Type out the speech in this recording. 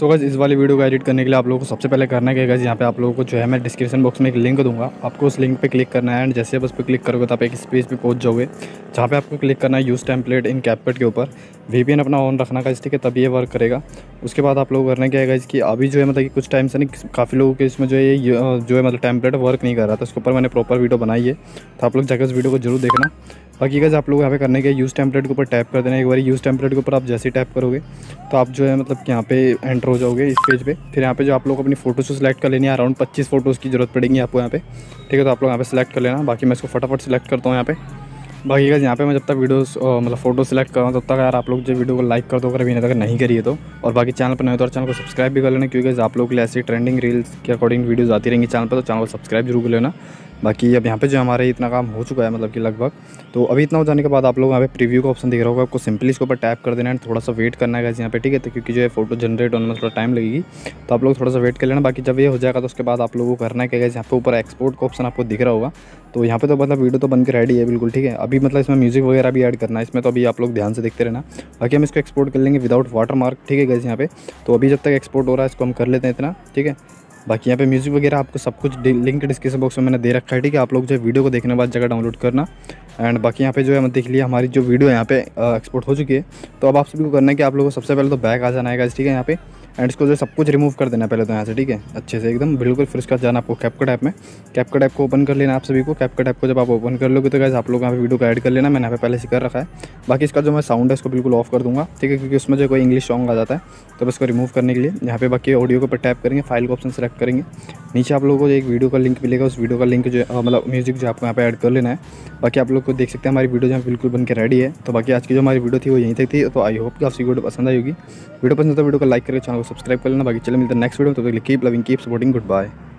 So guys इस वाली video को एडिट करने के लिए आप लोगों को सबसे पहले करना है गाइस यहाँ पे आप लोगों को जो है मैं डिस्क्रिप्शन बॉक्स में एक लिंक दूंगा, आपको उस लिंक पे क्लिक करना है एंड जैसे आप उस पर क्लिक करोगे तो आप एक स्पेस पे पहुँच जाओगे जहाँ पे आपको क्लिक करना है यूज़ टेम्पलेट इन कैपकट के ऊपर। वीपीएन अपना ऑन रखना गाइस, ठीक है, तब ये वर्क करेगा। उसके बाद आप लोग करना क्या है गाइस कि अभी जो है मतलब कि कुछ टाइम से नहीं काफ़ी लोगों के इसमें जो है मतलब टेम्पलेट वर्क नहीं कर रहा था, उसके ऊपर मैंने प्रॉपर वीडियो बनाई है तो आप लोग जाकर उस वीडियो को जरूर देखना। बाकी गाइस आप लोग यहाँ पे करने के यूज़ टेम्पलेट के ऊपर टैप कर देना एक बार। यूज़ टेम्पलेट के ऊपर आप जैसे ही टैप करोगे तो आप जो है मतलब कि यहाँ पे एंटर हो जाओगे इस पेज पे। फिर यहाँ पे जो आप लोग अपनी फ़ोटोज़ को सिलेक्ट कर लेनी है, अराउंड 25 फ़ोटोज़ की ज़रूरत पड़ेगी आपको यहाँ पे, ठीक है। तो आप लोग यहाँ पे सिलेक्ट कर लेना, बाकी मैं इसको फटाफट सिलेक्ट करता हूँ यहाँ पे। बाकी गाइस यहाँ पे मैं जब तक वीडियोस मतलब फ़ोटो सेलेक्ट कर रहा हूँ तब तक यार आप लोग जो वीडियो को लाइक कर दो अगर अभी तक नहीं करिए तो, और बाकी चैनल पर नए तो चैनल को सब्सक्राइब भी कर लेना क्योंकि आप लोग के लिए ऐसी ट्रेंडिंग रील्स के अकॉर्डिंग वीडियोस आती रहेंगी चैनल पर, तो चैनल को सब्सक्राइब जरूर कर लेना। बाकी अब यहाँ पे जो हमारे इतना काम हो चुका है मतलब कि लगभग, तो अभी इतना हो जाने के बाद आप लोग यहाँ पे प्रीव्यू का ऑप्शन दिख रहा होगा, आपको सिंपली इसके ऊपर टैप कर देना है, थोड़ा सा वेट करना है गाइस यहाँ पे, ठीक है। तो क्योंकि जो है फोटो जनरेट होने में थोड़ा टाइम लगेगी तो आप लोग थोड़ा सा वेट कर लेना। बाकी जब ये हो जाएगा तो उसके बाद आप लोगों को करना है क्या गाइस यहाँ पे ऊपर एक्सपोर्ट का ऑप्शन आपको दिख रहा होगा, तो यहाँ पे तो मतलब वीडियो तो बनकर रेडी है बिल्कुल, ठीक है। अभी मतलब इसमें म्यूजिक वगैरह भी ऐड करना है इसमें, तो अभी आप लोग ध्यान से देखते रहना। बाकी हम इसको एक्सपोर्ट कर लेंगे विदाउट वाटरमार्क, ठीक है गाइस यहाँ पे। तो अभी जब तक एक्सपोर्ट हो रहा है इसको हम कर लेते हैं इतना, ठीक है। बाकी यहाँ पे म्यूज़िक वगैरह आपको सब कुछ लिंक डिस्क्रिप्शन बॉक्स में मैंने दे रखा है, ठीक है। आप लोग जो वीडियो को देखने के बाद जगह डाउनलोड करना एंड बाकी यहाँ पे जो है मतलब देख लिया हमारी जो वीडियो है यहाँ पे एक्सपोर्ट हो चुकी है। तो अब आप सभी को करना है कि आप लोगों को सबसे पहले तो बैक आ जाना है गाइस, ठीक है यहाँ पे, एंड इसको जो सब कुछ रिमूव कर देना पहले तो यहाँ से, ठीक है, अच्छे से एकदम बिल्कुल। फिर उसका जाना आपको कैपकट ऐप में, कैपकट ऐप को ओपन कर लेना आप सभी को। कैपकट ऐप को जब आप ओपन कर लोगे तो गाइस आप लोग यहाँ पे वीडियो को ऐड कर लेना, मैंने यहाँ पे पहले से कर रखा है। बाकी इसका जो मैं साउंड है उसको बिल्कुल ऑफ कर दूँगा, ठीक है, क्योंकि उसमें जो कोई इंग्लिश सॉन्ग आ जाता है तो इसको रिमूव करने के लिए यहाँ पे बाकी ऑडियो के ऊपर टैप करेंगे, फाइल का ऑप्शन सेलेक्ट करेंगे, नीचे आप लोगों को एक वीडियो का लिंक मिलेगा, उस वीडियो का लिंक जो मतलब म्यूजिक जो आपको यहाँ पे ऐड कर लेना है। बाकी आप लोग को देख सकते हैं हमारी वीडियो जो है बिल्कुल बनकर रेडी है। तो बाकी आज की जो हमारी वीडियो थी वो यहीं तक थी, तो आई होप कि आपकी वीडियो पसंद आई होगी। वीडियो पसंद है तो वीडियो को लाइक करके चैनल को सब्सक्राइब कर लेना। बाकी चले मिलते हैं नेक्स्ट वीडियो, तो keep loving keep supporting, good bye.